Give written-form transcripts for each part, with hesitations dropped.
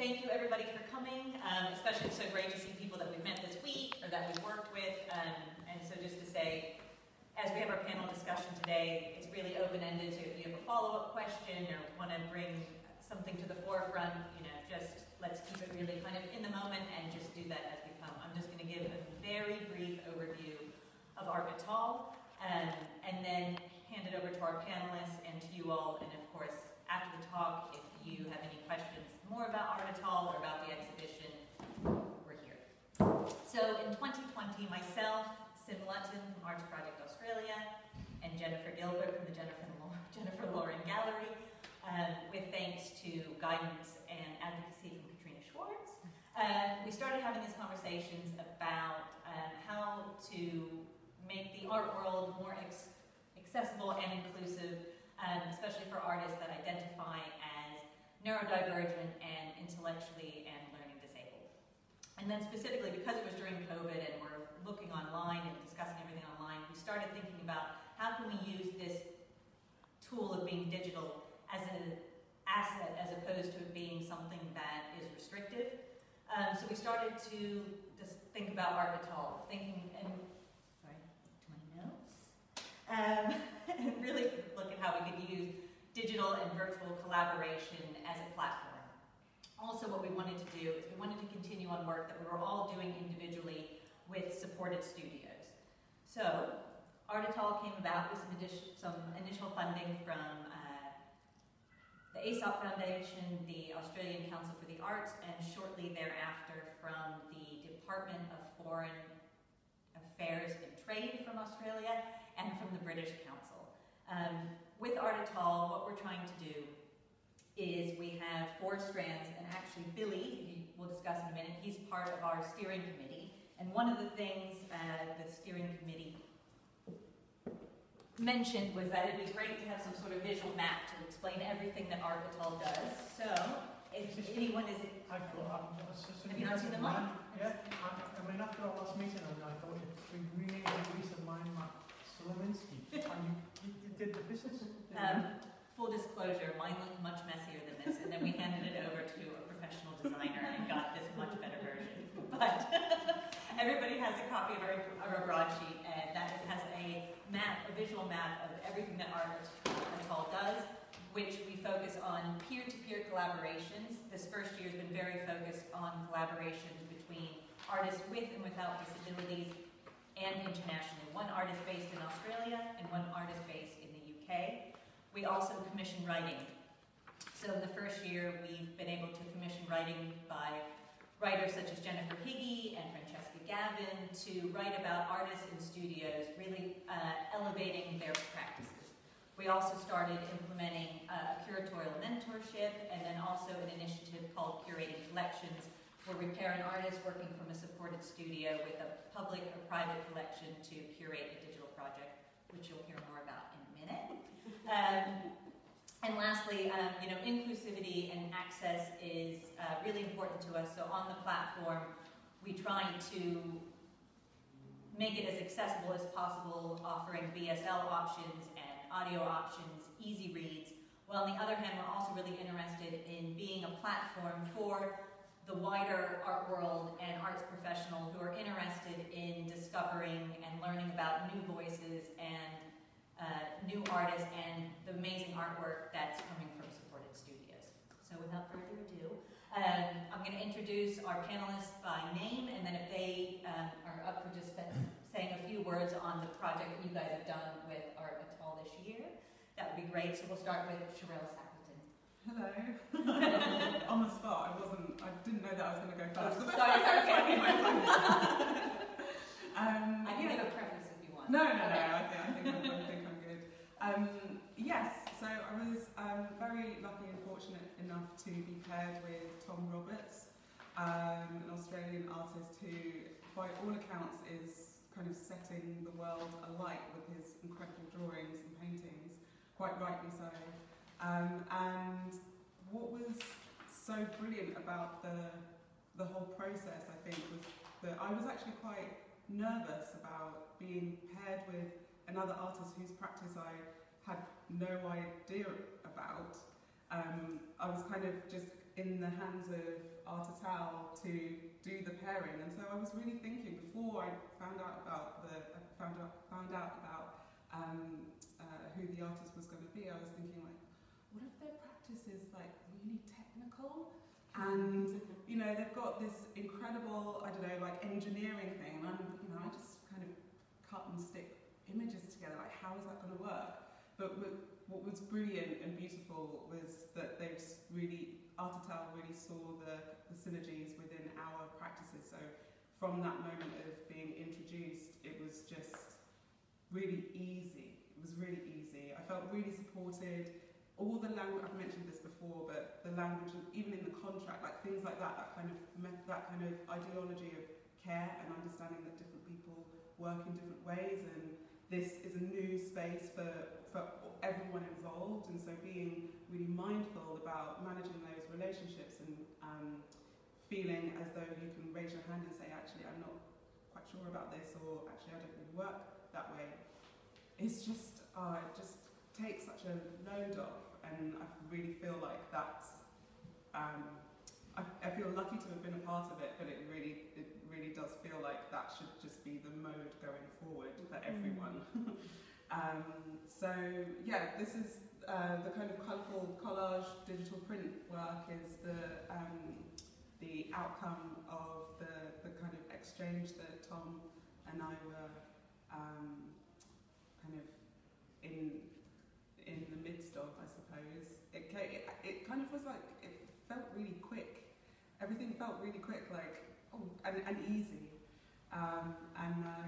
Thank you everybody for coming, especially it's so great to see people that we've met this week or that we've worked with, and so just to say, as we have our panel discussion today, it's really open-ended, so if you have a follow-up question or want to bring something to the forefront, you know, just let's keep it really kind of in the moment and just do that as we come. I'm just going to give a very brief overview of Art et al., and then hand it over to our panelists and to you all, and of course, after the talk, if you have any questions more about Art et al. Or about the exhibition, we're here. So in 2020, myself, Sim Lutton from Arts Project Australia, and Jennifer Gilbert from the Jennifer Lauren Gallery, with thanks to guidance and advocacy from Katrina Schwartz, we started having these conversations about how to make the art world more accessible and inclusive, especially for artists that identify as neurodivergent and intellectually and learning disabled. And then specifically, because it was during COVID and we're looking online and discussing everything online, we started thinking about how can we use this tool of being digital as an asset as opposed to it being something that is restrictive. So we started to just think about art et al., and really look at how we could use digital and virtual collaboration as a platform. Also, what we wanted to do is we wanted to continue on work that we were all doing individually with supported studios. So, Art et al. Came about with some initial funding from the Aesop Foundation, the Australian Council for the Arts, and shortly thereafter from the Department of Foreign Affairs and Trade from Australia, and from the British Council. With Art et al., what we're trying to do is we have four strands, and actually Billy, who we'll discuss in a minute, he's part of our steering committee. And one of the things the steering committee mentioned was that it'd be great to have some sort of visual map to explain everything that Art et al. Does. So, if anyone is... Have you not seen the map? Yeah, I mean, after our last meeting, I thought we really need to do some mind map. Slominski, you did the business? Full disclosure, mine looked much messier than this, and then we handed it over to a professional designer and got this much better version. But everybody has a copy of our broadsheet, and that has a map, a visual map of everything that Art et al. Does, which we focus on peer-to-peer collaborations. This first year has been very focused on collaborations between artists with and without disabilities, and internationally. One artist based in Australia and one artist based in the UK. We also commission writing. So in the first year, we've been able to commission writing by writers such as Jennifer Higgy and Francesca Gavin to write about artists in studios, really elevating their practices. We also started implementing a curatorial mentorship and then also an initiative called Curating Collections, where we pair an artist working from a supported studio with a public or private collection to curate a digital project, which you'll hear more about in a minute. And lastly, you know, inclusivity and access is really important to us. So on the platform, we try to make it as accessible as possible, offering BSL options and audio options, easy reads. While on the other hand, we're also really interested in being a platform for the wider art world and arts professional who are interested in discovering and learning about new voices and new artists and the amazing artwork that's coming from supported studios. So without further ado, I'm going to introduce our panelists by name, and then if they are up for just saying a few words on the project that you guys have done with Art et al. This year, that would be great. So we'll start with Cherelle Sappleton. Hello. On the spot, I didn't know that I was going to go first. Oh, sorry, okay. I can have a preface if you want. No, I think I'm good. Yes, so I was very lucky and fortunate enough to be paired with Tom Roberts, an Australian artist who, by all accounts, is kind of setting the world alight with his incredible drawings and paintings, quite rightly so. And what was so brilliant about the whole process, I think, was that I was actually quite nervous about being paired with another artist whose practice I had no idea about. I was kind of just in the hands of Art et al. To do the pairing. And so I was really thinking before I found out about who the artist was going to be. I was thinking, like, what if their practice is like really technical? And you know, they've got this incredible, I don't know, like engineering thing, and I'm, you know, I just kind of cut and stick images together. Like, how is that going to work? But what was brilliant and beautiful was that they really, Art et al. Really saw the synergies within our practices. So from that moment of being introduced, it was just really easy. It was really easy. I felt really supported. All the language, I've mentioned this before, but the language, even in the contract, like things like that, that kind of ideology of care and understanding that different people work in different ways, and this is a new space for everyone involved, and so being really mindful about managing those relationships and feeling as though you can raise your hand and say, actually, I'm not quite sure about this, or actually, I don't really work that way. It's just, it just takes such a load off. And I really feel like that's, I feel lucky to have been a part of it, but it really does feel like that should just be the mode going forward for everyone. So yeah, this is the kind of colourful collage digital print work is the outcome of the kind of exchange that Tom and I were kind of in the midst of, I suppose. It kind of was like, it felt really quick. Everything felt really quick, like, oh, and easy.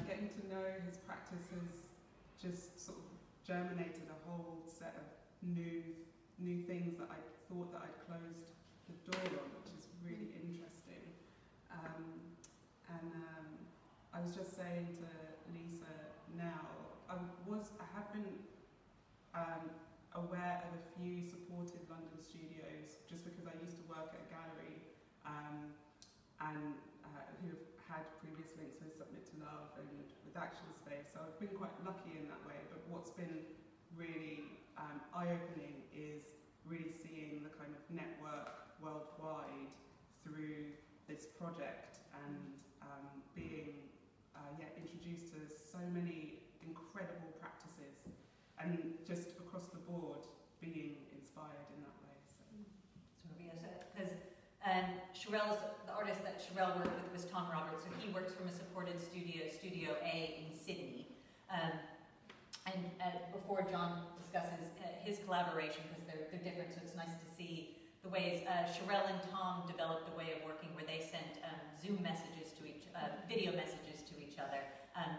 Getting to know his practices just sort of germinated a whole set of new things that I thought that I'd closed the door on, which is really interesting. I was just saying to Lisa now, I have been aware of a few supported London studios, just because I used to work at a gallery and who have had previous links with Submit to Love and with Action Space, so I've been quite lucky in that way. But what's been really eye-opening is really seeing the kind of network worldwide through this project, and being introduced to so many incredible practices. And just across the board, being inspired in that way. So, because Cherelle's, the artist that Cherelle worked with was Tom Roberts, so he works from a supported studio, Studio A in Sydney. Before John discusses his collaboration, because they're different, so it's nice to see the ways Cherelle and Tom developed a way of working where they sent Zoom messages to each, video messages to each other,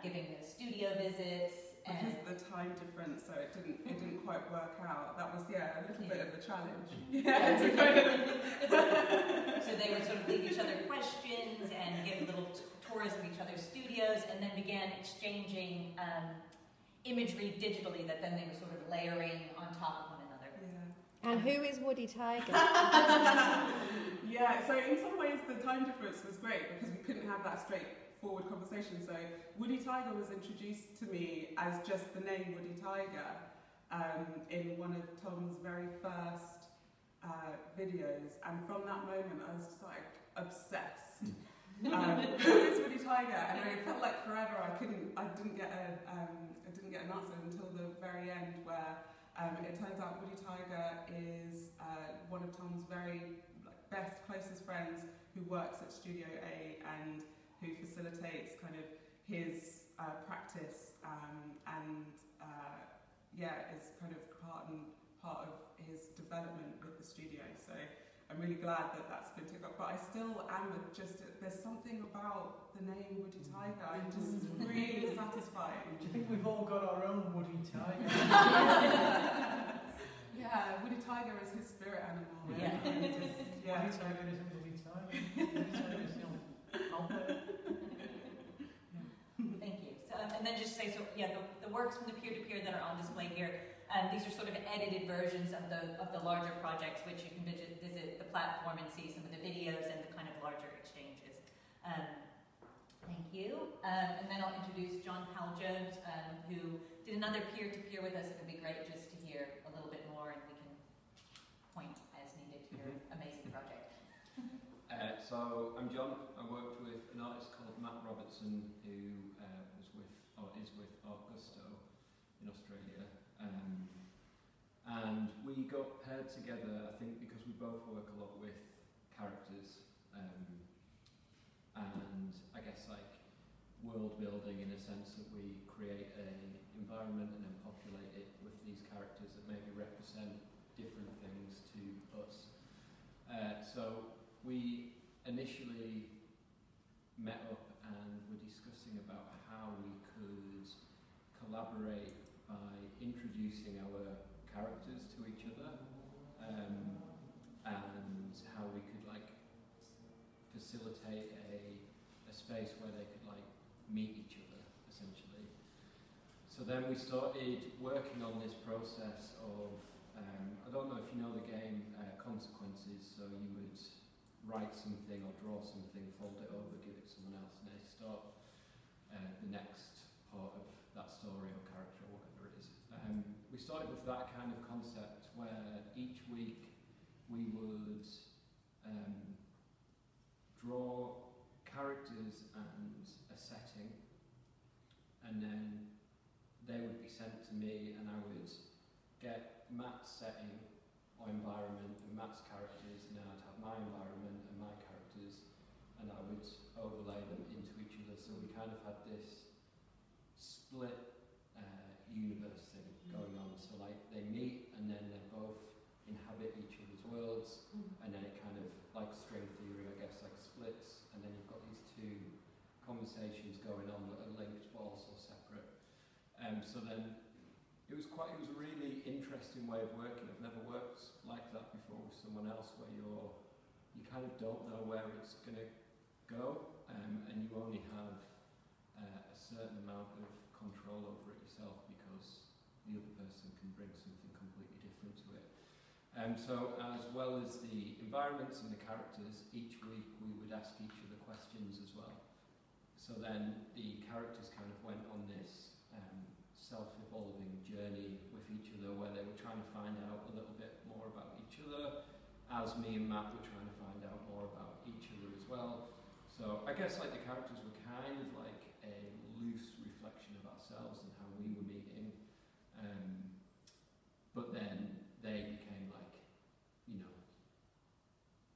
giving the studio visits. Because of the time difference, so it didn't quite work out. That was a little bit of a challenge. Yeah. So they would sort of leave each other questions and give little tours of each other's studios, and then began exchanging imagery digitally that then they were sort of layering on top of one another. Yeah. And who is Woody Tiger? Yeah. So in some ways the time difference was great because we couldn't have that straight forward conversation. So Woody Tiger was introduced to me as just the name Woody Tiger in one of Tom's very first videos, and from that moment I was just like obsessed. Who is Woody Tiger? And it felt like forever. I didn't get an answer until the very end, where it turns out Woody Tiger is one of Tom's very best, closest friends who works at Studio A and who facilitates kind of his practice is kind of part of his development with the studio. So I'm really glad that that's been taken up. But I still am just, there's something about the name Woody Tiger. I'm just really satisfied. Do you think we've all got our own Woody Tiger? Yeah, Woody Tiger is his spirit animal. Yeah. Woody Tiger isn't Woody Tiger. Woody Tiger is not. Thank you. So, and then just say, the works from the peer-to-peer that are on display here, these are sort of edited versions of the larger projects, which you can visit the platform and see some of the videos and the kind of larger exchanges. Thank you. And then I'll introduce John Powell-Jones, who did another peer-to-peer with us. It would be great just to hear a little bit more, and we can point as needed to your amazing project. so I'm John. I worked with an artist called Matt Robertson, who is with Art Gusto in Australia, and we got paired together, I think, because we both work a lot with characters, and I guess like world building, in a sense that we create an environment and then populate it with these characters that maybe represent different things to us. So we initially met up and were discussing about how we could collaborate by introducing our characters to each other, and how we could like facilitate a space where they could like meet each other, essentially. So then we started working on this process of, I don't know if you know the game Consequences, so you would write something or draw something, fold it over, give it to someone else, and they start the next part of that story or character or whatever it is. We started with that kind of concept where each week we would draw characters and a setting, and then they would be sent to me and I would get Matt's setting or environment and Matt's characters, and then I'd have my environment and my characters, and I would overlay them into each other. So we kind of had this split universe thing going on. So like they meet and then they both inhabit each other's worlds, and then it kind of, like string theory I guess, like splits, and then you've got these two conversations going on that are linked but also separate. So then it was a really interesting way of working. I've never worked like that before with someone else, where you kind of don't know where it's going to go, and you only have a certain amount of control over it yourself, because the other person can bring something completely different to it. So as well as the environments and the characters, each week we would ask each other questions as well. So then the characters kind of went on this self-evolving journey with each other, where they were trying to find out a little bit more about each other, as me and Matt were trying to find out more about each other as well. So I guess like the characters were kind of like a loose reflection of ourselves and how we were meeting, but then they became like, you know,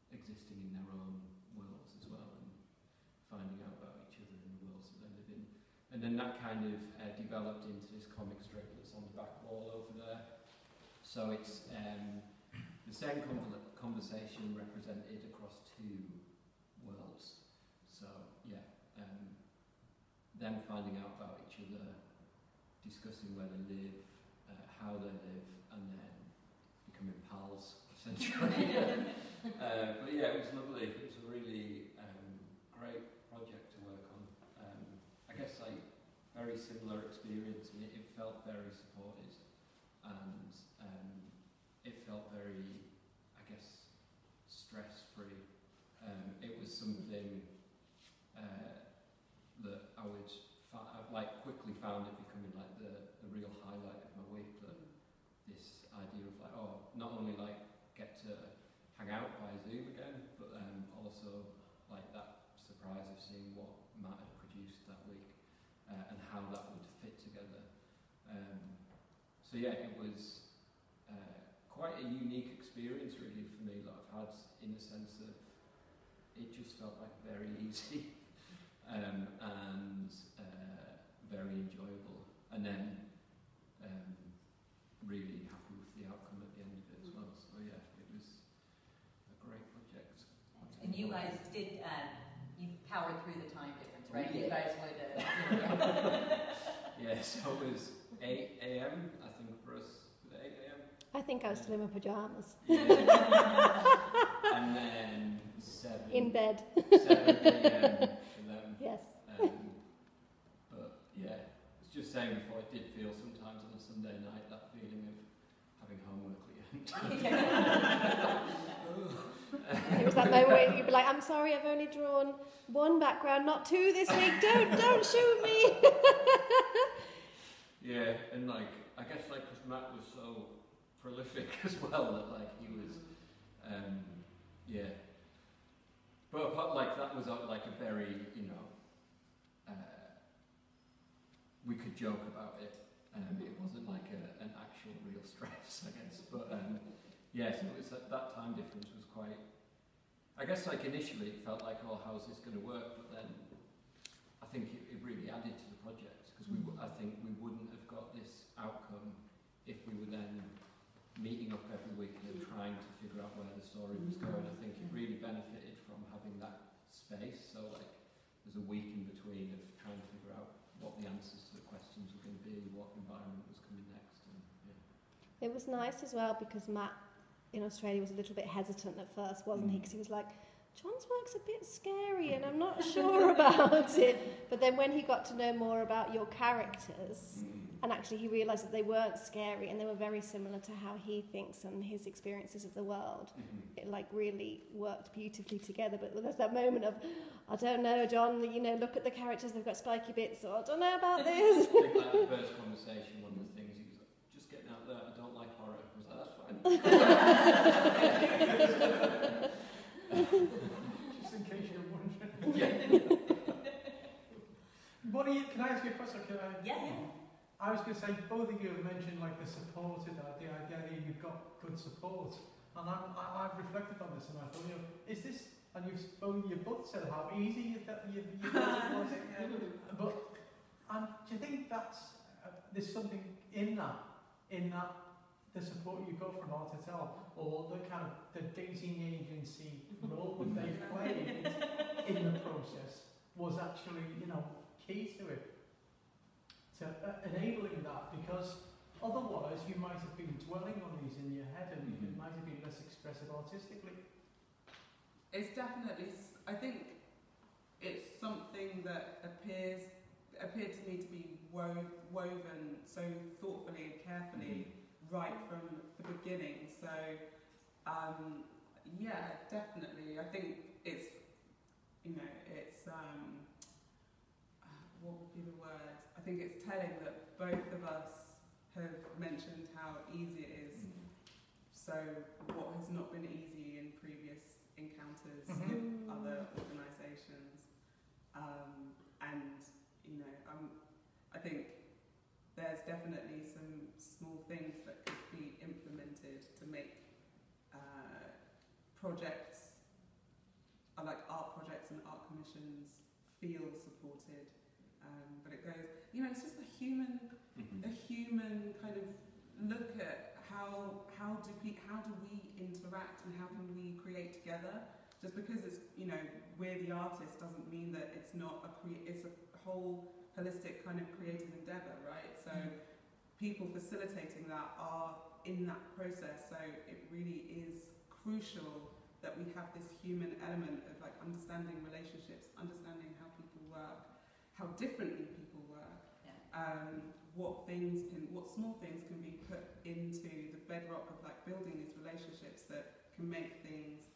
existing in their own worlds as well and finding out about each other in the worlds that they live in. And then that kind of developed into this comic strip that's on the back wall over there. So it's the same conversation represented across two worlds. So yeah, them finding out about each other, discussing where they live, how they live, and then becoming pals, essentially. But yeah, it was lovely. It was a really great project to work on. I guess like very similar experience, and it felt very supported, and it felt very, I guess, stress-free. It was something that I would like quickly found it becoming like the real highlight of my week. That this idea of like, oh, not only like get to hang out by Zoom again, but also like that surprise of seeing what Matt had produced that week, and how that would fit together. So yeah, it was quite a unique experience really for me that I've had, in the sense of it just felt like very easy and very enjoyable, and then really happy with the outcome at the end of it as well. So yeah, it was a great project. And you guys did, you powered through the time difference, right? Yeah. You guys wanted to... Yeah, so it was 8 AM, I think, for us. Was it 8 AM? I think I was still in my pyjamas. Yeah. And then 7... In bed. 7 AM for them. Yes. But yeah, it's just saying before, I did feel sometimes on a Sunday night that feeling of having homework at the end. It was that moment where you'd be like, I'm sorry, I've only drawn one background, not two this week, don't shoot me. Yeah, and like, I guess like, because Matt was so prolific as well, that like he was, yeah. Well, like that was like a very, you know, we could joke about it. It wasn't like an actual real stress, I guess. But yeah, so it was that time difference was quite. I guess like initially it felt like, oh, how's this going to work? But then I think it really added to the project because I think we wouldn't have got this outcome if we were then meeting up every week and trying to figure out where the story was going. I think it really benefited from having that space. So like there's a week in between of trying to figure out what the answers to the questions were going to be, what environment was coming next. And, yeah. It was nice as well because Matt in Australia was a little bit hesitant at first, wasn't he? Because he was like, John's work's a bit scary and I'm not sure about it. But then when he got to know more about your characters, and actually he realised that they weren't scary and they were very similar to how he thinks and his experiences of the world, it like really worked beautifully together. But there's that moment of, I don't know, John, you know, look at the characters, they've got spiky bits, or I don't know about this. I think like the first conversation, one of the things he was like, just getting out there, I don't like horror. I was like, that's fine. Just in case you're wondering. Bonnie, can I ask you a question? Can I? Yeah. I was going to say, both of you have mentioned like the support, the idea that you've got good support, and I've reflected on this, and I thought, you know, is this? And you've both said how easy you thought it was, but do you think that's there's something in that the support you got from Art et al., or the kind of the dating agency role that they played in the process was actually, you know, key to it, to enabling that, because otherwise you might have been dwelling on these in your head and it might have been less expressive artistically. It's definitely, I think it's something that appeared to me to be woven so thoughtfully and carefully right from the beginning, so yeah, definitely. I think it's, you know, it's what would be the word? I think it's telling that both of us have mentioned how easy it is. So what has not been easy in previous encounters with other organisations, and you know, I think there's definitely some small things that could be implemented to make projects, like art projects and art commissions, feel supported. But it goes, you know, it's just a human, kind of look at how do we interact and how can we create together? Just because it's, you know, we're the artist doesn't mean that it's not it's a whole holistic kind of creative endeavour, right? So people facilitating that are in that process, so it really is crucial that we have this human element of like understanding relationships, understanding how people work, how differently people work, what small things can be put into the bedrock of like building these relationships that can make things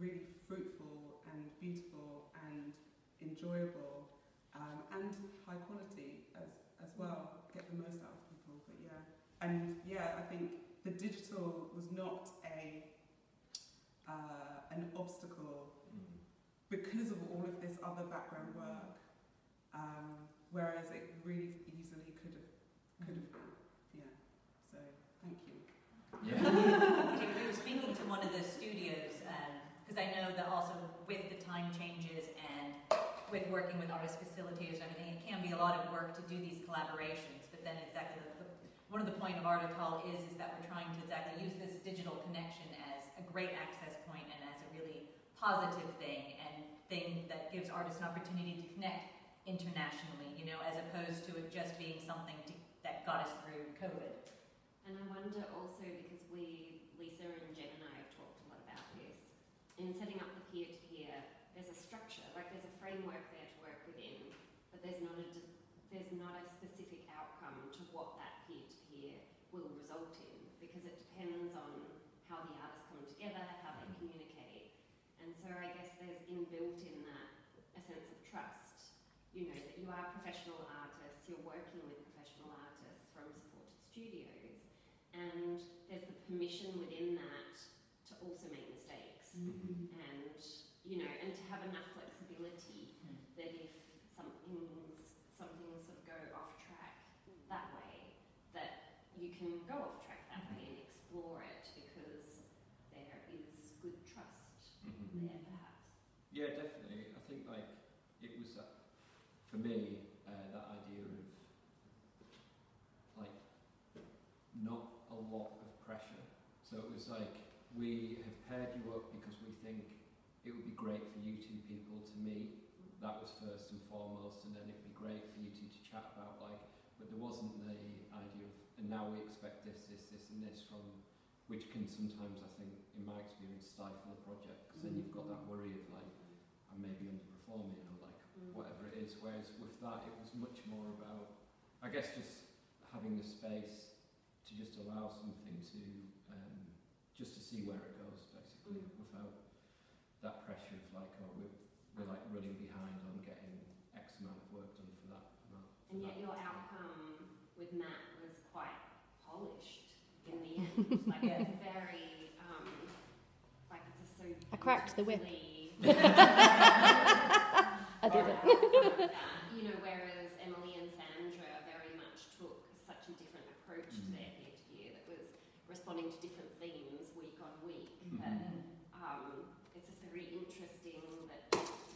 really fruitful and beautiful and enjoyable. And high quality as well, get the most out of people, but yeah. And yeah, I think the digital was not an obstacle because of all of this other background work, whereas it really easily could have been, yeah. So, thank you. Yeah. We were speaking to one of the studios, because I know that also with the time changes and with working with artist facilitators and everything, it can be a lot of work to do these collaborations, but then exactly one of the point of Art et al. is that we're trying to exactly use this digital connection as a great access point and as a really positive thing and thing that gives artists an opportunity to connect internationally, you know, as opposed to it just being something that got us through COVID. And I wonder also, because Lisa and Jen and I have talked a lot about this, in setting up the peer-to-peer, there's a structure, like there's a framework there to work within, but there's not a specific outcome to what that peer-to-peer will result in, because it depends on how the artists come together, how they communicate. And so I guess there's inbuilt in that a sense of trust, you know, that you are professional artists, you're working with professional artists from supported studios, and there's the permission within that to also make mistakes. Mm-hmm. And have enough flexibility that if something sort of go off track that way, that you can go off track that way and explore it because there is good trust there, perhaps. Yeah, definitely. I think like it was for me that idea of like not a lot of pressure. So it was like, we have paired you up because we think it would be great for you two people to meet. That was first and foremost, and then it'd be great for you two to chat about, like, but there wasn't the idea of, and now we expect this, this, this, and this from, which can sometimes, I think, in my experience, stifle a project, because then you've got that worry of, like, I'm maybe underperforming, or, like, whatever it is. Whereas with that, it was much more about, I guess, just having the space to just allow something to, just to see where it goes, basically, without that pressure of, like, oh, we're like running behind on getting X amount of work done for that amount. And yet your outcome with Matt was quite polished in the end. Like, it's very, like, it's just so... I cracked the whip. I did it. You know, whereas Emily and Sandra very much took such a different approach to their interview that was responding to different themes week on week. It's just very interesting that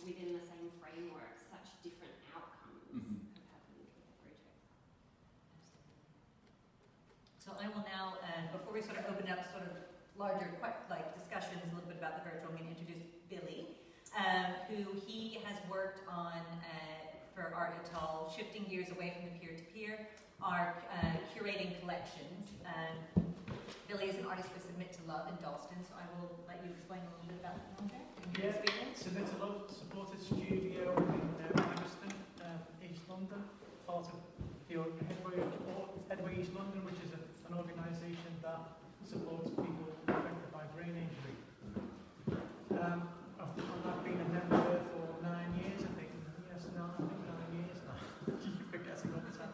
within the same framework, such different outcomes have happened with the project. So I will now, before we sort of open up sort of larger like discussions a little bit about the virtual, I'm going to introduce Billy, who he has worked on for Art et al., shifting gears away from the peer-to-peer, our curating collections. Billy is an artist for Submit to Love in Dalston, so I will let you explain a little bit about that. Yeah, Submit to Love supported studio in Dalston, East London, part of the Edward East London, which is an organisation that supports people affected by brain injury. I've been a member for 9 years, I think. Yes, now I think 9 years now. Keep forgetting all the time.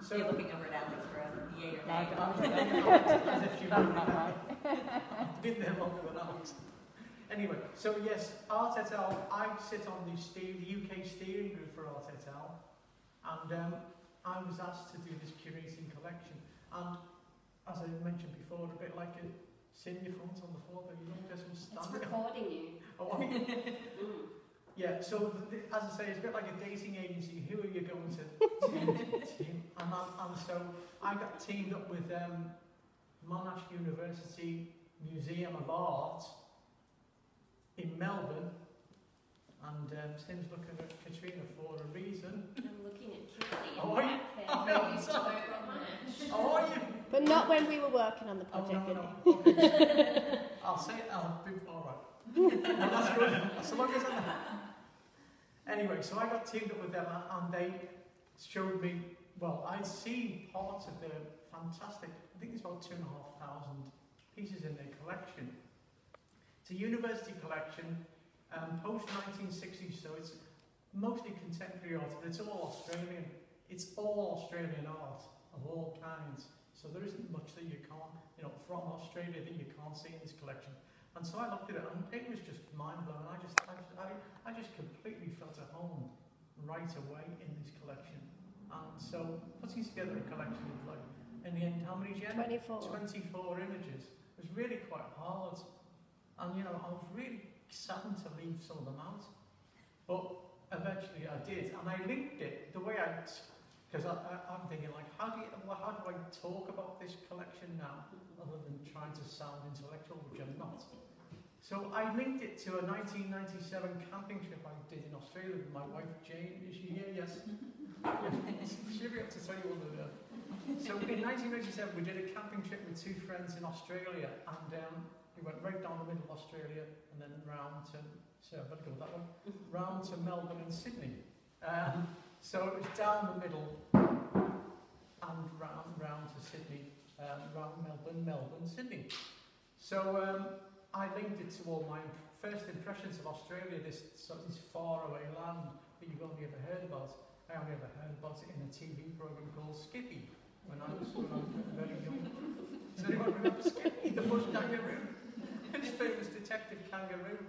So you're looking over at Alex for a yay or nay. I've been there longer than Alex. Anyway, so yes, Art et al. I sit on the UK steering group for Art et al. And I was asked to do this curating collection. And as I mentioned before, a bit like a senior front on the floor, but you don't get some standing. It's recording you. Oh, yeah, so as I say, it's a bit like a dating agency. Who are you going to team? And so I got teamed up with Monash University Museum of Art in Melbourne. And Tim's looking at Katrina for a reason. I'm looking at Kimberly. Oh, are you? I used to work at Monash. Oh, are you? But not when we were working on the project. Oh, no, no. Okay. I'll say it. I'll be all right. That's good. So long as I know. Anyway, so I got teamed up with them and they showed me, well, I'd seen parts of their fantastic, I think it's about 2,500 pieces in their collection. It's a university collection, post-1960s, so it's mostly contemporary art, but it's all Australian. It's all Australian art of all kinds. So there isn't much that you can't, you know, from Australia that you can't see in this collection. And so I looked at it, and it was just mind-blowing. I just completely felt at home right away in this collection. And so putting together a collection of, like, in the end, how many? 24 images. It was really quite hard. And, you know, I was really saddened to leave some of them out. But eventually I did, and I linked it the way I... Because I'm thinking, like, how do I talk about this collection now, other than trying to sound intellectual, which I'm not. So I linked it to a 1997 camping trip I did in Australia with my wife Jane. Is she here? Yes. She'll be able to tell you all of that. So in 1997 we did a camping trip with two friends in Australia, and we went right down the middle of Australia and then round to, so I've got to go that one, round to Melbourne and Sydney. So it was down the middle and round to Sydney, round Melbourne, Sydney. So I linked it to all my first impressions of Australia, this faraway land that you've only ever heard about. I only ever heard about it in a TV program called Skippy when I was very young. Does anyone remember Skippy, the bush kangaroo? His famous detective kangaroo.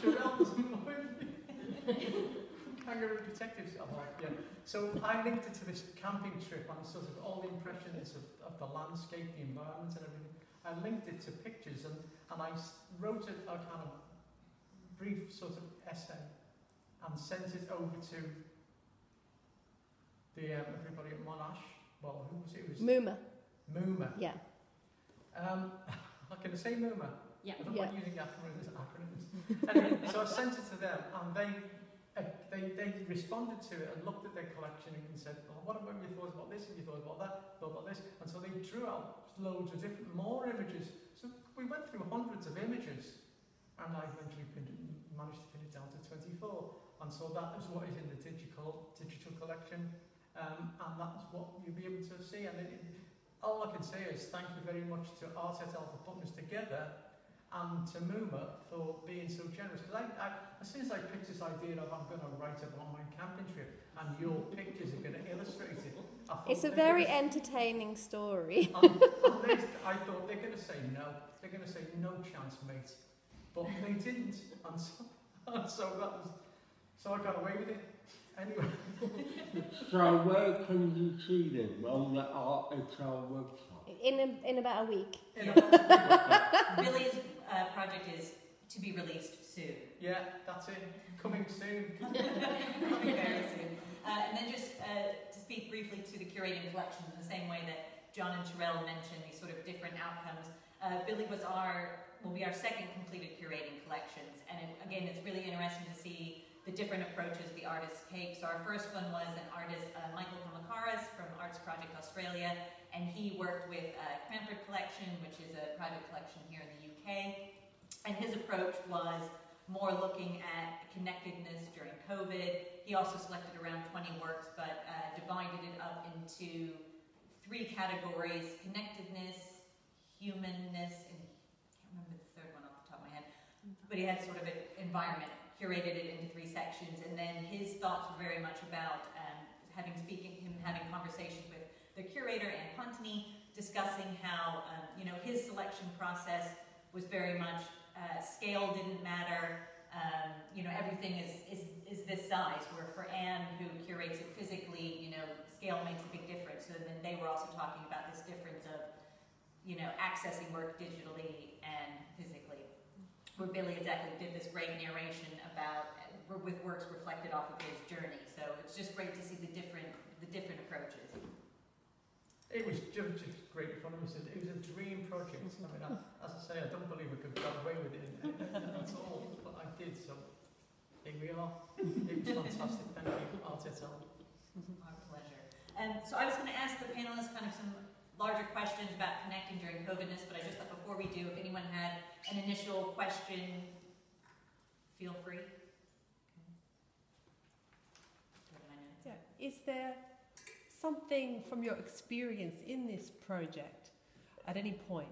Cherelle doesn't know everything. Kangaroo detectives, I like, yeah. So I linked it to this camping trip and sort of all the impressions of the landscape, the environment and everything. I linked it to pictures and I wrote it, a kind of brief sort of essay and sent it over to the everybody at Monash. Well, who was it? Mooma. Yeah. Can I say Mooma? Yeah. I don't like using acronyms. Anyway, so I sent it to them and they responded to it and looked at their collection and said, well, what about you thought about this and you thought about that, thought about this, and so they drew out loads of different more images. So we went through hundreds of images, and I eventually managed to pin it down to 24. And so that is what is in the digital collection, and that's what you'll be able to see. And all I can say is thank you very much to Art et al. For putting us together, and to Mooma for being so generous. Because as soon as I picked this idea of I'm going to write about my camping trip, and your pictures are going to illustrate it, I thought it's a very entertaining story. At least I thought they're going to say no. They're going to say no chance, mate. But they didn't, and so that was. So I got away with it. Anyway. So where can you see them on the Art et al. website? In about a week. Billy's project is to be released soon. Yeah, that's it. Coming soon. Coming very soon. And then just to speak briefly to the curating collections in the same way that John and Cherelle mentioned these sort of different outcomes. Billy was will be our second completed curating collections, and again, it's really interesting to see the different approaches the artist takes. So our first one was an artist, Michael Kamakaris from Arts Project Australia, and he worked with Cranford Collection, which is a private collection here in the UK. And his approach was more looking at connectedness during COVID. He also selected around 20 works, but divided it up into 3 categories: connectedness, humanness, and I can't remember the third one off the top of my head. But he had sort of an environment. Curated it into 3 sections, and then his thoughts were very much about him having conversations with the curator, Anne Pontney, discussing how his selection process was very much scale didn't matter. Everything is this size. Where for Anne, who curates it physically, scale makes a big difference. So then they were also talking about this difference of accessing work digitally and physically. Where Billy Decker did this great narration about with works reflected off of his journey, so it's just great to see the different approaches. It was just great fun. It was a dream project. I mean, as I say, I don't believe we could get away with it at all, but I did. So here we are. It was fantastic. Thank you, Art et al. Our pleasure. So I was going to ask the panelists kind of some larger questions about connecting during COVIDness, but I just thought before we do, if anyone had an initial question, feel free. Yeah. Is there something from your experience in this project at any point?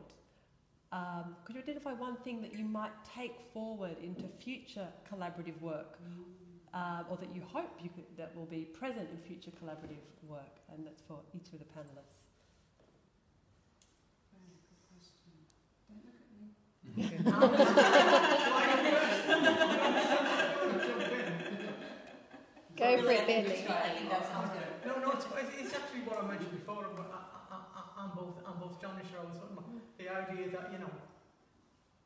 Could you identify one thing that you might take forward into future collaborative work, or that you hope you could, that will be present in future collaborative work? And that's for each of the panelists. Go for it, Billy. No, it's actually what I mentioned before. I'm both John and Cherelle talking about the idea that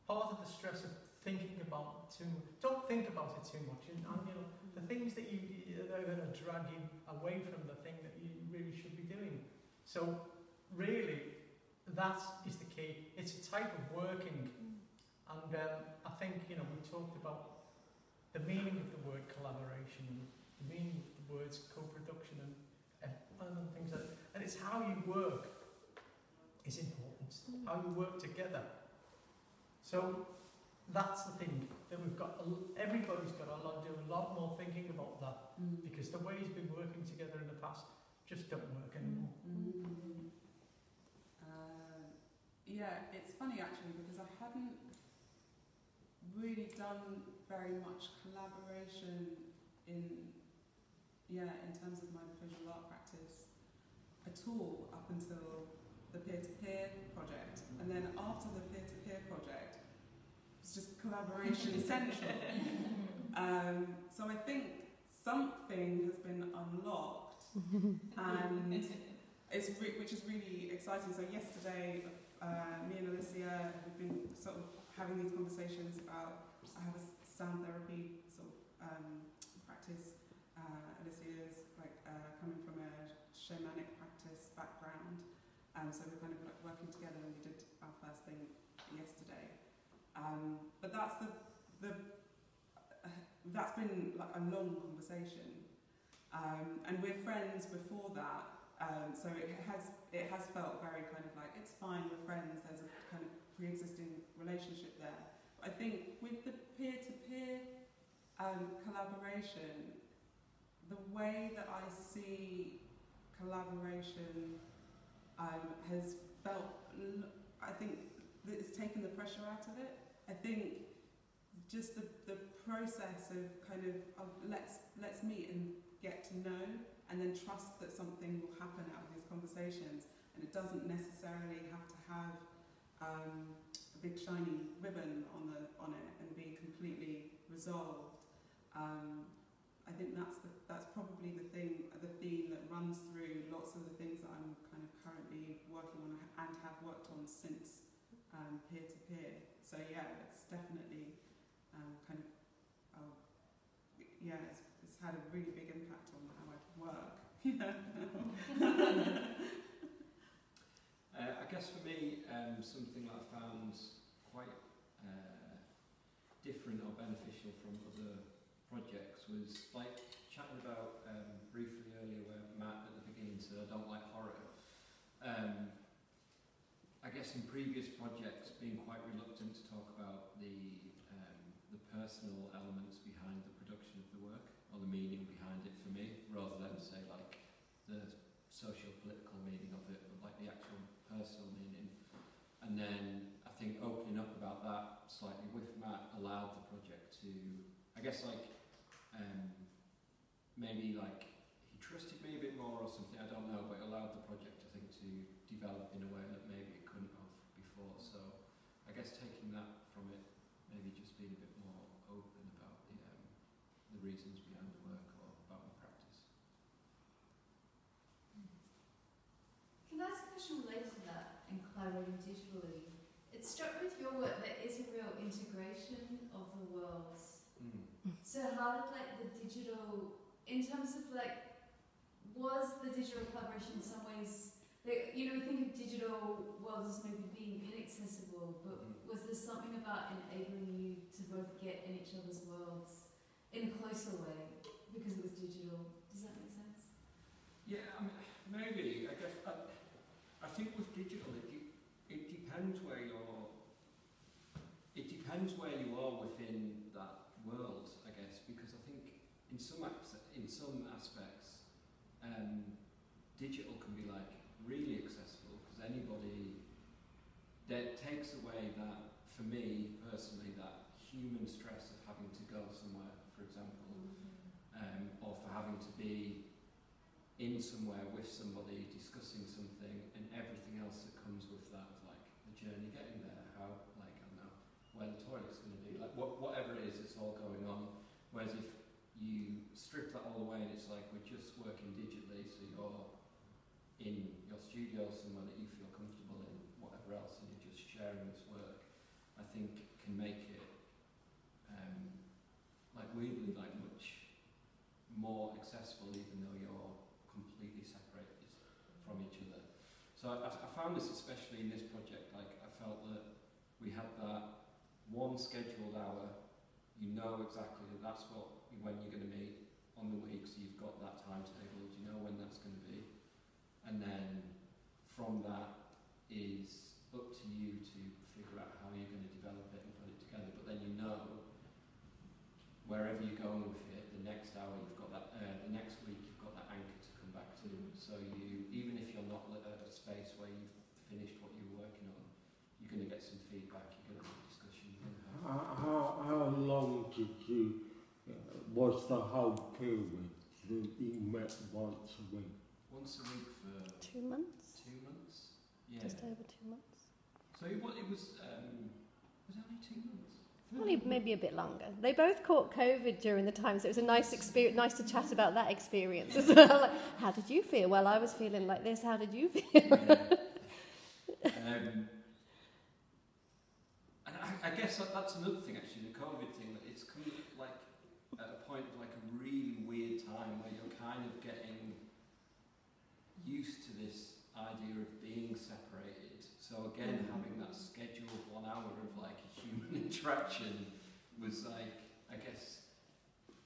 part of the stress of thinking about it too much. Don't think about it too much, and the things that that are going to drag you away from the thing that you really should be doing. So really, that is the key. It's a type of working. And I think, we talked about the meaning of the word collaboration, the meaning of the words co-production and other things like that. And it's how you work is important, how you work together. So that's the thing that we've got, everybody's got to do a lot more thinking about that, because the way he's been working together in the past just don't work anymore. Yeah, it's funny actually, because I hadn't really done very much collaboration in terms of my visual art practice at all up until the peer-to-peer project, and then after the peer-to-peer project, it's just collaboration essential. So I think something has been unlocked, and it's which is really exciting. So yesterday, me and Alicia have been sort of having these conversations about, I have a sound therapy sort of practice. Alicia's coming from a shamanic practice background, so we're kind of like working together, and we did our first thing yesterday. But that's that's been like a long conversation, and we're friends before that. So it has felt very kind of like, it's fine, we're friends. There's a kind of pre-existing relationship there. But I think with the peer-to-peer collaboration, the way that I see collaboration has felt, I think that it's taken the pressure out of it. I think just the process of kind of let's meet and get to know, and then trust that something will happen out of these conversations, and it doesn't necessarily have to have a big shiny ribbon on it and be completely resolved. I think that's probably the theme that runs through lots of the things that I'm kind of currently working on and have worked on since peer to peer. So yeah, it's definitely kind of it's had a really big impact on how I work. I guess for me, something that I found quite different or beneficial from other projects was, like chatting about briefly earlier where Matt at the beginning said, I don't like horror. I guess in previous projects, being quite reluctant to talk about the personal elements behind the production of the work, or the meaning behind it for me, rather than say like the social political meaning of it, but like the actual personal meaning. And then I think opening up about that slightly with Matt allowed the project to, I guess, like, maybe like he trusted me a bit more or something, I don't know, but it allowed the project, I think, to develop in a way that maybe it couldn't have before. So I guess taking that from it, maybe just being a bit more open about the reasons behind the work or about my practice. Can I ask a question related to that and collaborating digitally? It struck with your work that is a real integration of the worlds. So how did the digital, in terms of was the digital collaboration in some ways, we think of digital worlds as maybe being inaccessible, but was there something about enabling you to both get in each other's worlds in a closer way because it was digital? Does that make sense? Yeah, I mean, maybe. I guess I think with digital, it depends where you're. It depends where you are within that world, I guess, because I think in some aspects digital can be really accessible, because anybody, that takes away that, for me personally, that human stress of having to go somewhere, for example, or for having to be in somewhere with somebody discussing something, and everything else that comes with that, of the journey getting there, how where the toilet's going to be, whatever it is, it's all going on. Whereas if you strip that all away and it's we're just working digitally, so you're in your studio somewhere that you feel comfortable in, whatever else, and you're just sharing this work, I think can make it weirdly much more accessible, even though you're completely separated from each other. So I found this especially in this project. I felt that we had that one scheduled hour, exactly that's when you're going to meet on the week, so you've got that timetable, when that's going to be, and then from that is up to you to figure out how you're going to develop it and put it together. But then wherever you're going with it, the next hour you've got that, the next week you've got that anchor to come back to. So even if you're not at a space where you've finished what you're working on, you're going to get some feedback. You're going to How long did you, was the whole period that you met once a week? Once a week for 2 months? 2 months? Yeah. Just over 2 months. So it was only 2 months? Probably maybe a bit longer. They both caught COVID during the time, so it was a nice experience, nice to chat about that experience as well. Like, how did you feel? Well, I was feeling like this. How did you feel? And I guess that's another thing, actually, the COVID thing, that it's come like at a point of like a really weird time where you're kind of getting used to this idea of being separated. So again, having that scheduled 1 hour of like a human interaction was like, I guess,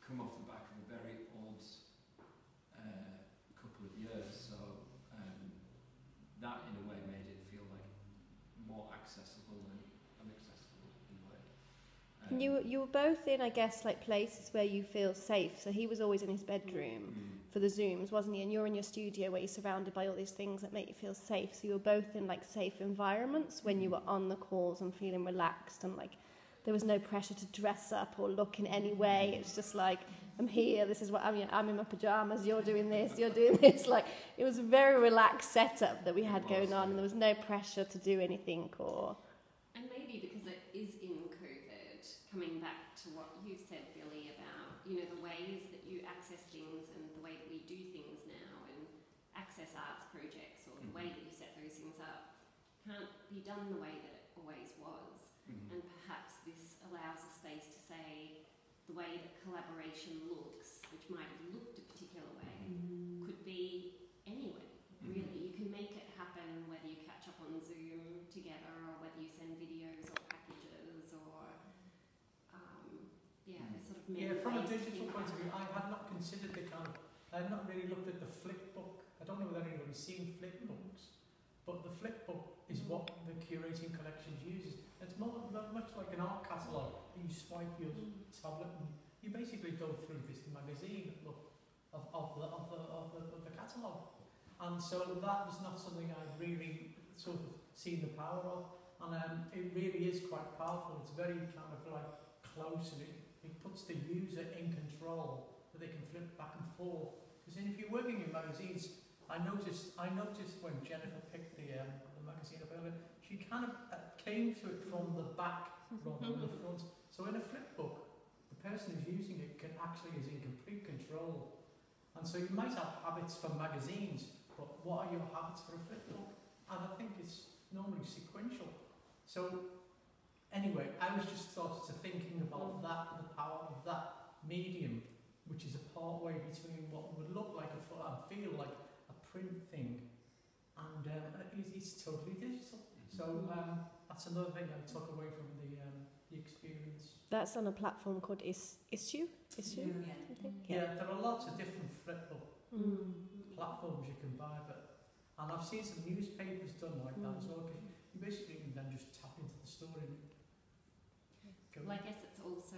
come off the back of a very odd couple of years. So that in a way made it feel like more accessible and inaccessible in a way. You were both in, I guess, like places where you feel safe. So he was always in his bedroom. Mm-hmm. For the Zooms, wasn't he? And you're in your studio where you're surrounded by all these things that make you feel safe. So you were both in like safe environments when you were on the calls and feeling relaxed, and like there was no pressure to dress up or look in any way. It's just like, I'm here, this is what I'm, you know, I'm in my pajamas, you're doing this, you're doing this. Like, it was a very relaxed setup that we had going on, and there was no pressure to do anything or... And maybe because it is in COVID, coming back to what you said, Billy, about, you know, the ways that you access things and arts projects, or the way that you set those things up, can't be done the way that it always was. Mm-hmm. And perhaps this allows a space to say the way that collaboration looks, which might have looked a particular way, could be any way, really. Mm-hmm. You can make it happen whether you catch up on Zoom together or whether you send videos or packages or, there's sort of many ways. Yeah, from a digital point of view, I had not considered the kind of, I had not really looked at the flip book. I don't know whether anyone's seen flip books, but the flip book is what the curating collections uses. It's more, much like an art catalogue, and you swipe your tablet and you basically go through this magazine of the catalogue. And so that was not something I'd really sort of seen the power of, and it really is quite powerful. It's very kind of like close, and it puts the user in control, that they can flip back and forth. Because if you're working in magazines, I noticed when Jennifer picked the magazine up earlier, she kind of came to it from the back rather than the front. So in a flip book, the person who's using it can actually is in complete control. And so you might have habits for magazines, but what are your habits for a flip book? And I think it's normally sequential. So anyway, I was just started to thinking about that and the power of that medium, which is a partway between what would look like a feel like a print thing, and it's totally digital. So that's another thing I took away from the experience. That's on a platform called Issue. Yeah, there are lots of different flipbook platforms you can buy, and I've seen some newspapers done like that as well. Cause you basically can then just tap into the story. Well, I guess it's also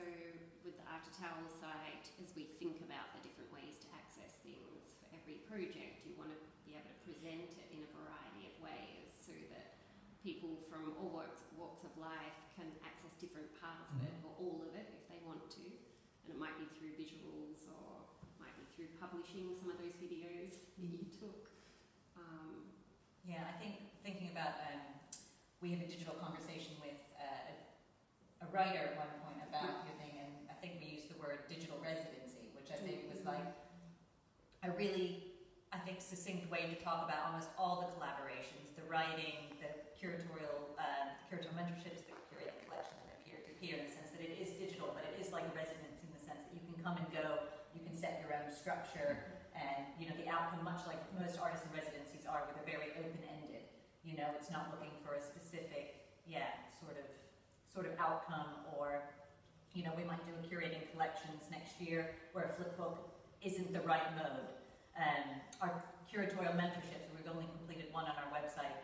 with the Art et al. Site, as we think about the different ways to access things for every project, you want to be able to present it in a variety of ways so that people from all walks of life can access different parts of it, or all of it if they want to. And it might be through visuals, or it might be through publishing some of those videos that you took. I think thinking about, we had a digital conversation with a writer at one point about your thing, and I think we used the word digital residency, which I think was like a really, I think, succinct way to talk about almost all the collaborations, the writing, the curatorial mentorships, the curated collection, and the peer-to-peer, in the sense that it is digital, but it is like a residence in the sense that you can come and go, you can set your own structure, and you know the outcome, much like most artists and residencies are, where they're very open-ended. You know, it's not looking for a specific, sort of outcome, or, you know, we might do a curating collections next year where a flip book isn't the right mode. Our curatorial mentorships, we've only completed one on our website.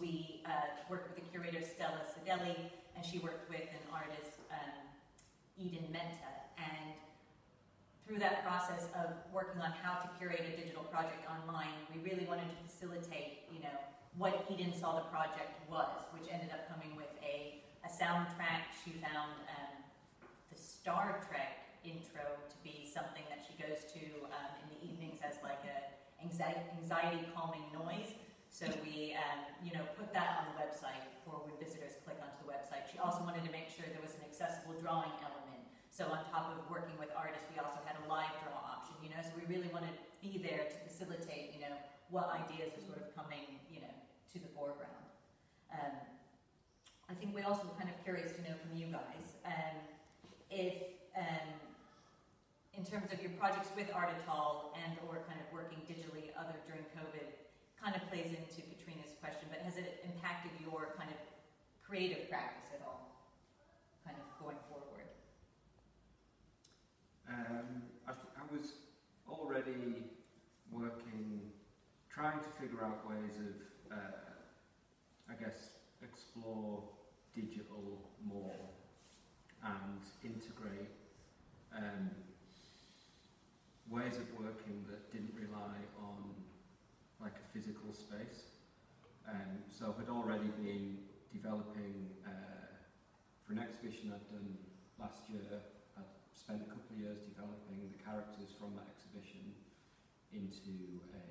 We worked with the curator Stella Sadelli, and she worked with an artist, Eden Menta, and through that process of working on how to curate a digital project online, we really wanted to facilitate, you know, what Eden saw the project was, which ended up coming with a soundtrack. She found the Star Trek intro to be something that she goes to in the evenings as like an anxiety calming noise. So we, you know, put that on the website for when visitors click onto the website. She also wanted to make sure there was an accessible drawing element. So on top of working with artists, we also had a live draw option, you know, so we really wanted to be there to facilitate, you know, what ideas are sort of coming, you know, to the foreground. I think we're also kind of curious to know from you guys, if in terms of your projects with Art et al. And or kind of working digitally other during COVID, kind of plays into Katrina's question, but has it impacted your kind of creative practice at all, kind of going forward? I was already working, trying to figure out ways of, I guess, explore digital more and integrate ways of working that didn't rely on like a physical space. So I'd already been developing, for an exhibition I'd done last year, I'd spent a couple of years developing the characters from that exhibition into a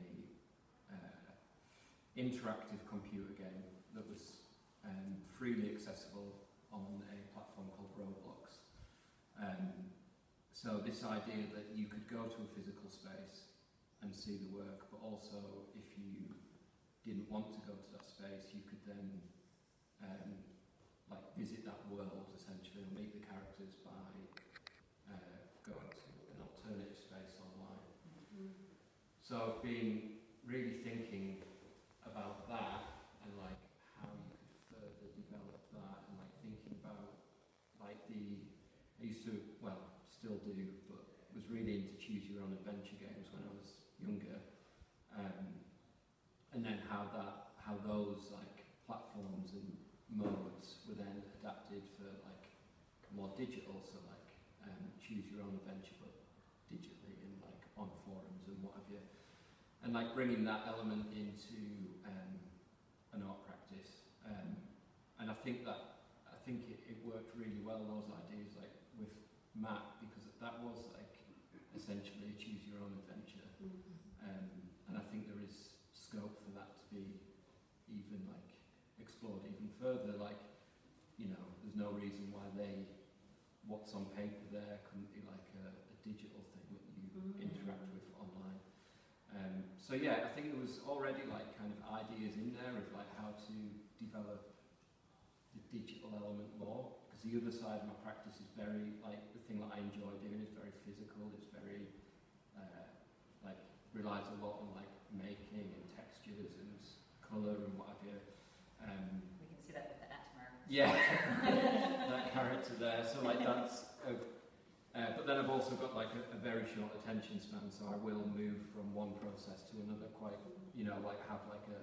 interactive computer game that was freely accessible on a platform called Roblox. So this idea that you could go to a physical space and see the work, but also if you didn't want to go to that space, you could then like visit that world essentially and meet the characters by going to an alternative space online. Mm-hmm. So I've been really thinking about that and like how you could further develop that and like thinking about like the, I used to, well, still do, but was really into choose your own adventure games when I was younger, and then how those like platforms and modes were then adapted for like more digital, so like choose your own adventure but digitally and like on forums and what have you, and like bringing that element into an art practice, and I think it worked really well, those ideas like with Matt, because that was like essentially a choose your own adventure. Mm-hmm. And I think there is scope for that to be even like explored even further, like, you know, there's no reason why what's on paper there couldn't be like a digital thing that you mm-hmm. interact with online. So yeah, I think there was already like kind of ideas in there of like how to develop the digital element more, because the other side of my practice is very like, the thing that I enjoy doing is very physical, it's very like relies a lot on like making and textures and colour and what have you. We can see that with the Atmer. Yeah, that character there. So like that's, but then I've also got like a very short attention span, so I will move from one process to another quite, you know, like have like a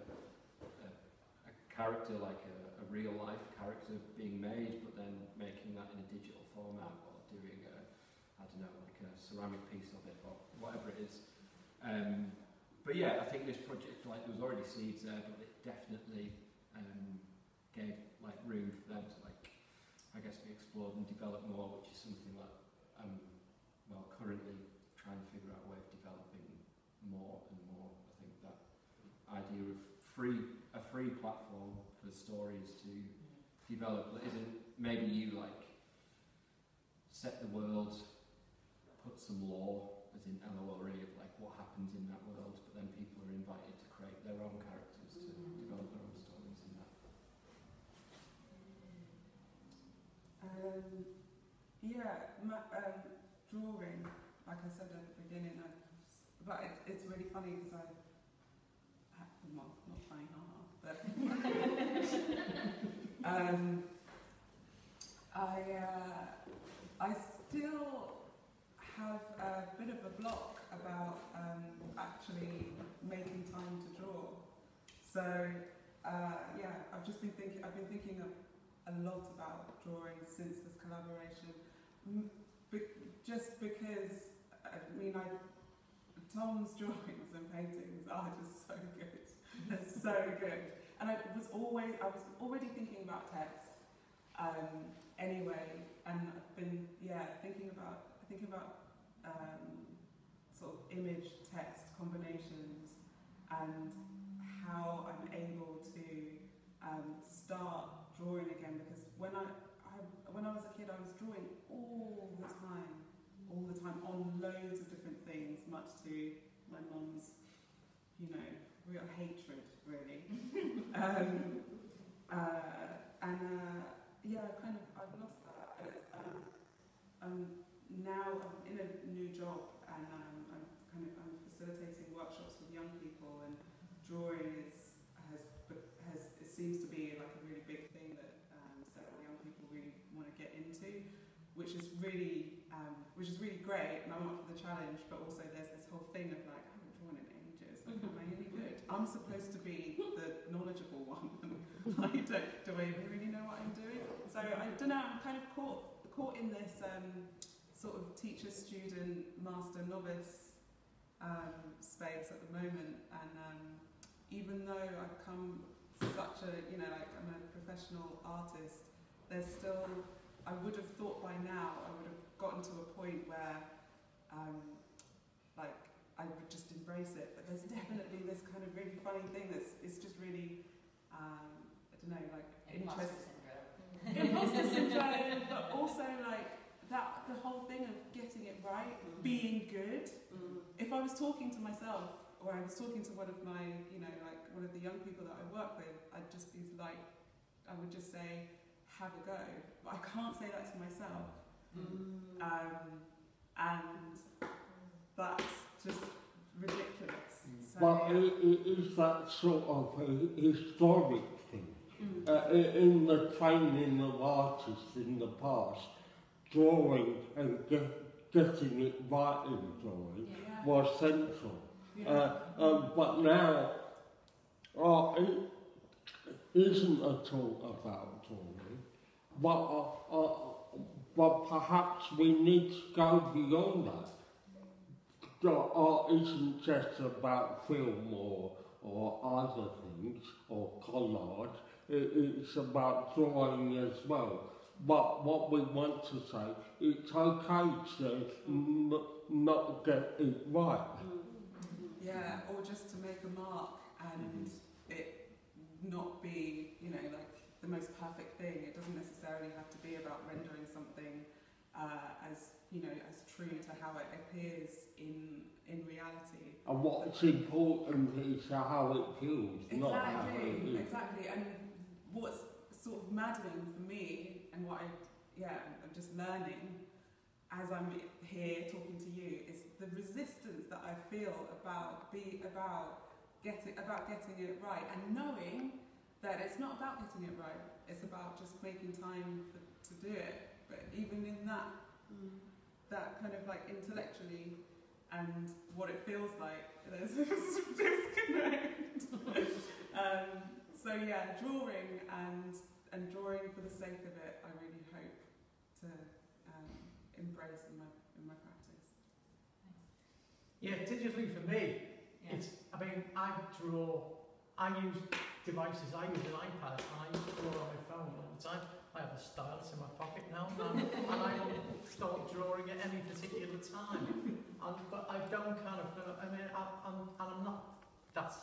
character, like a real life character being made, but then making that in a digital format or doing a, I don't know, like a ceramic piece of it or whatever it is. But yeah, I think this project, like there was already seeds there, but it definitely gave like room for them to like, I guess, be explored and developed more, which is something that I'm, well, currently trying to figure out a way of developing more and more. I think that idea of a free platform for stories to develop that isn't maybe you like set the world, put some law as in LORE of like what happens in that world, but then people are invited to create their own characters to develop their own stories in that. Yeah, my drawing, like I said at the beginning, but it's really funny because I'm not trying hard, but I still have a bit of a block about actually making time to draw. So yeah, I've been thinking a lot about drawing since this collaboration, just because I mean Tom's drawings and paintings are just so good. They're so good, and I was already thinking about text anyway, and I've been thinking about sort of image text combinations and how I'm start drawing again, because when I was a kid, I was drawing all the time on loads of different things, much to my mum's, you know, real hatred, really. Yeah, I've lost that. Now I'm in a new job, and I'm facilitating workshops with young people, and drawing it seems to be like a really big thing that several young people really want to get into, which is really great, and I'm up for the challenge. But also there's this whole thing of like, I haven't drawn in ages. Like, am I any good? I'm supposed to be the knowledgeable one. Do I even really know what I'm doing? So I don't know. I'm kind of caught in this sort of teacher, student, master, novice space at the moment, and even though I've come such a, I'm a professional artist, there's still, I would have thought by now I would have gotten to a point where I would just embrace it, but there's definitely this kind of really funny thing it's just really, I don't know, like interesting. Imposter syndrome, but also the whole thing of getting it right, being good. If I was talking to myself, or I was talking to one of my, one of the young people that I work with, I would just say, have a go. But I can't say that to myself. And that's just ridiculous. So, well, yeah. It is that sort of a historic thing. In the training of artists in the past, drawing and getting it right in drawing was central. But now, art isn't at all about drawing, but perhaps we need to go beyond that. Art isn't just about film or other things, or collage. It's about drawing as well. But what we want to say, it's okay to not get it right. Yeah, or just to make a mark and it not be, the most perfect thing. It doesn't necessarily have to be about rendering something as true to how it appears in reality. And what's important is how it feels, not how it is. Exactly, and what's sort of maddening for me, and what I'm just learning as I'm here talking to you, is the resistance that I feel about getting it right, and knowing that it's not about getting it right, it's about just making time to do it. But even in that, that kind of intellectually and what it feels like, there's this disconnect. So yeah, drawing and drawing for the sake of it, I really hope to embrace in my practice. Yeah, digitally for me, it's, I draw, I use devices, I use an iPad, and I draw on my phone all the time. I have a stylus in my pocket now, and I don't start drawing at any particular time. But I don't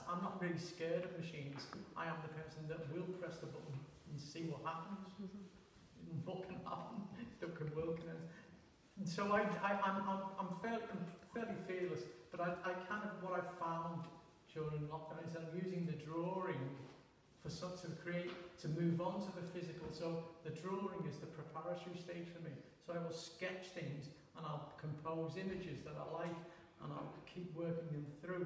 I'm not really scared of machines. I am the person that will press the button and see what happens. What can happen? Stuff can work. And so I'm fairly fearless. But what I've found during lockdown is I'm using the drawing to move on to the physical. So the drawing is the preparatory stage for me. So I will sketch things and I'll compose images that I like, and I'll keep working them through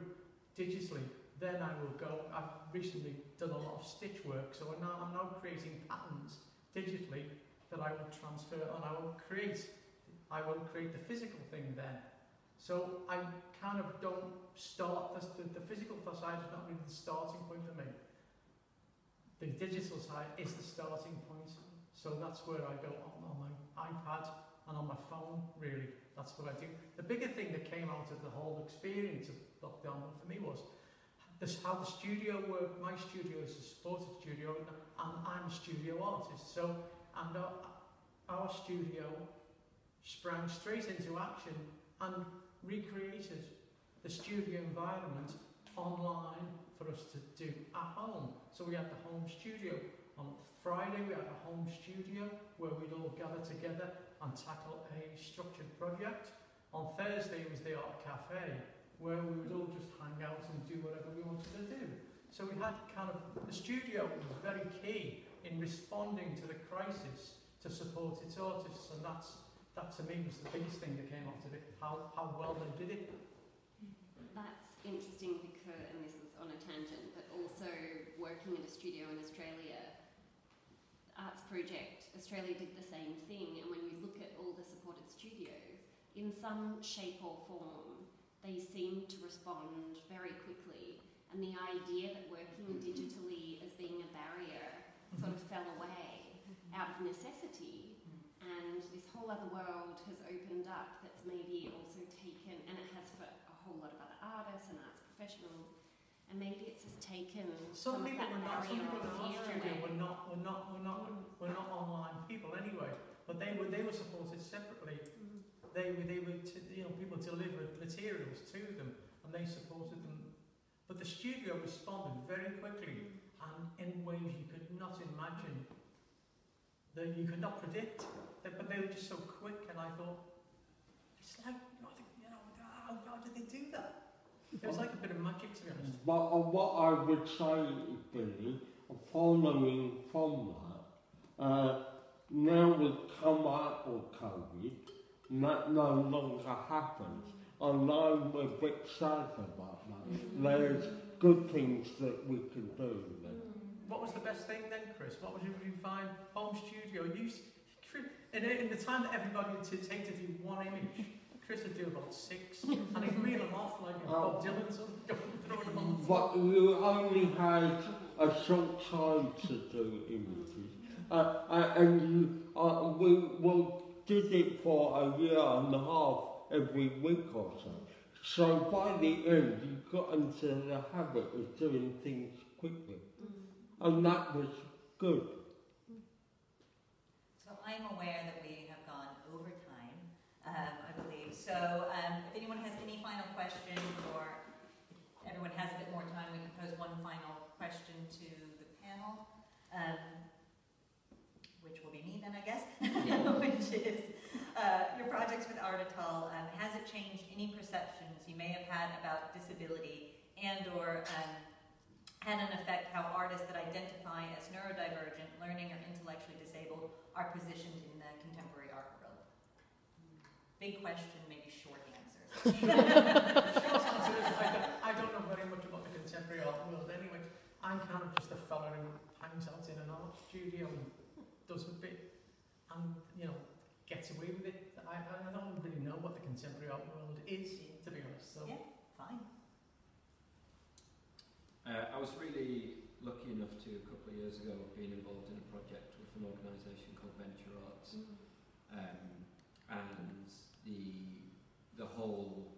digitally. Then I will go, I've recently done a lot of stitch work, so I'm now creating patterns digitally that I will transfer, and I will create the physical thing then. So I don't start, the physical side is not really the starting point for me. The digital side is the starting point, so that's where I go on my iPad and on my phone, really. That's what I do. The bigger thing that came out of the whole experience of lockdown for me was this, how the studio worked. My studio is a supported studio, and I'm a studio artist. So, and our studio sprang straight into action and recreated the studio environment online for us to do at home. So we had the home studio. On Friday we had a home studio where we'd all gather together and tackle a structured project. On Thursday was the art cafe where we would all just hang out and do whatever we wanted to do. So we had kind of, the studio was very key in responding to the crisis to support its artists, and that to me was the biggest thing that came out of it, how well they did it. That's interesting because, and this is on a tangent, but also working at a studio in Australia, Arts Project Australia did the same thing, and when you look at all the supported studios, in some shape or form, they seem to respond very quickly, and the idea that working digitally as being a barrier sort of fell away out of necessity. And this whole other world has opened up that's maybe also taken, and it has for a whole lot of other artists and arts professionals, and maybe it's just taken some of that barrier of fear away. We're not online people anyway, but they were supported separately. They were people delivered materials to them, and they supported them. But the studio responded very quickly, and in ways you could not imagine. That you could not predict, but they were just so quick, and I thought, it's like, how did they do that? It was like a bit of magic, to be honest. Well, what I would say, Billy, following from that, now we come out of COVID, and that no longer happens. I know we're a bit sad about that. There's good things that we can do then. What was the best thing then, Chris? What would you find? Home studio use. In the time that everybody would take to do one image, Chris would do about 6, and he'd reel them off like Bob Dylan sort of throwing them on. But you only had a short time to do images, and you, we did it for a year and a half every week or so. So by the end, you got into the habit of doing things quickly. And that was good. So I'm aware that we have gone over time, I believe. So if anyone has any final question, or if everyone has a bit more time, we can pose one final question to the panel, which will be me then, I guess, which is your projects with Art et al. Has it changed any perceptions you may have had about disability and or can in effect how artists that identify as neurodivergent, learning, or intellectually disabled are positioned in the contemporary art world? Big question, maybe short answer. I don't know very much about the contemporary art world anyway. I'm kind of just a fellow who hangs out in an art studio and does a bit and, gets away with it. I don't really know what the contemporary art world is, to be honest. So. Yeah, fine. I was really lucky enough to, a couple of years ago, being involved in a project with an organisation called Venture Arts, and the whole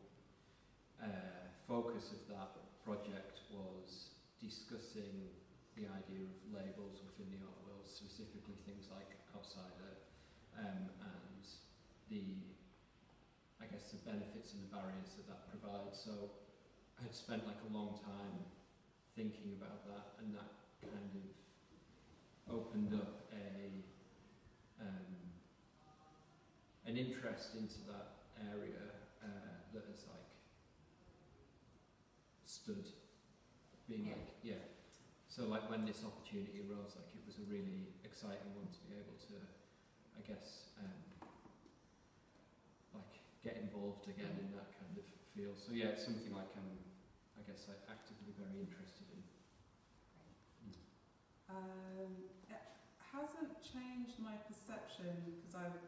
focus of that project was discussing the idea of labels within the art world, specifically things like outsider, and the benefits and the barriers that that provides. So I'd spent like a long time thinking about that, and that kind of opened up an interest into that area that has like stood being like, yeah. So like when this opportunity arose, like it was a really exciting one to be able to, like get involved again in that kind of field. So yeah, it's something like I'm actively very interested in. It hasn't changed my perception because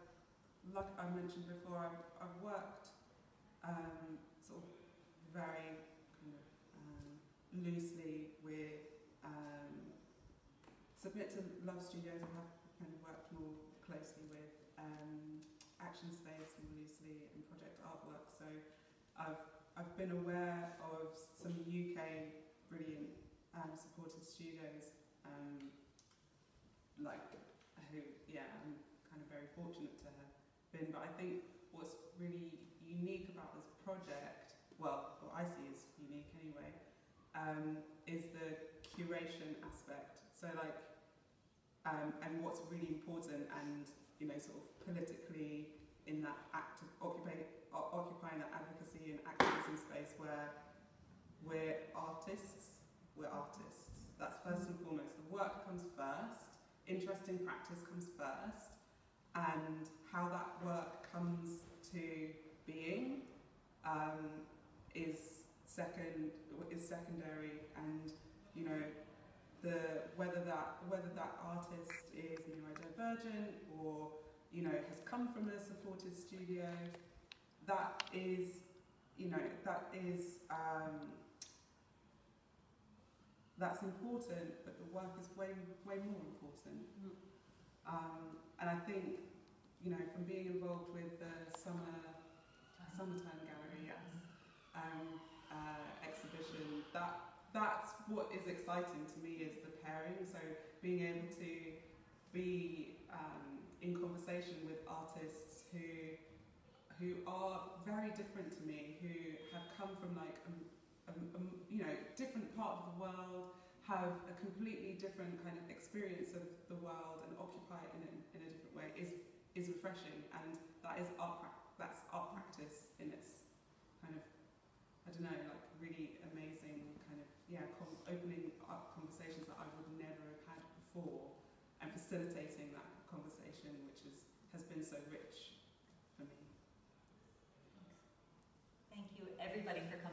like I mentioned before, I've worked sort of very kind of loosely with Submit to Love Studios. I have kind of worked more closely with Action Space more loosely and Project Artwork. So I've been aware of some UK brilliant supported studios, I'm kind of very fortunate to have been, but I think what's really unique about this project, well, what I see is unique anyway, is the curation aspect. So like, and what's really important and, you know, sort of politically in that act of occupying that advocacy and activism space where we're artists. That's first and foremost. The work comes first, interest in practice comes first, and how that work comes to being is secondary. And you know, whether that artist is neurodivergent or, you know, has come from a supported studio, that is, you know, that's important, but the work is way more important. And I think, you know, from being involved with the summertime gallery, yes, exhibition, that's what is exciting to me, is the pairing. So being able to be in conversation with artists who are very different to me, who have come from like a you know, different part of the world, have a completely different kind of experience of the world, and occupy it in a different way is refreshing, and that is art practice in its kind of, I don't know, like really amazing kind of, yeah, opening up conversations that I would never have had before, and facilitating that conversation, which has been so rich for me. Thank you everybody for coming.